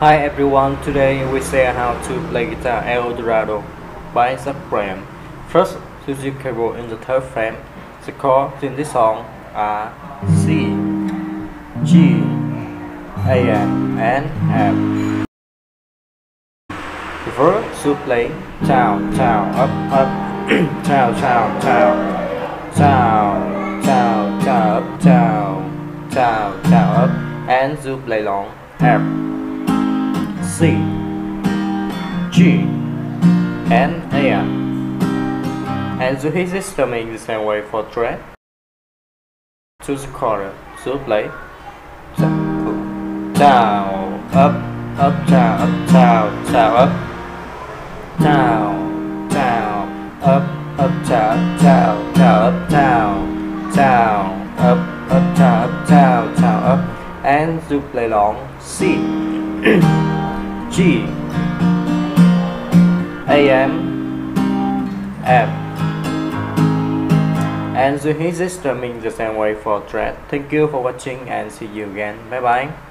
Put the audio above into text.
Hi everyone, today we say how to play guitar El Dorado by Zach Bryan. First, choose your keyboard in the third frame. The chords in this song are C, G, A, and F. The verse should play down, down, up, up, down, down, down, down, down, down, up, down, down, down, up, and you play long F. C, G, and A. And you hit this strumming in the same way for thread to the chord. So play down, up, up, down, up, down, down, up, down, down, up, up, down, down, down, up, down, down, up, up, down, up, down, down, up, and you play long C. G, A, M, F, and you hit this strumming the same way for thread. Thank you for watching and see you again. Bye bye.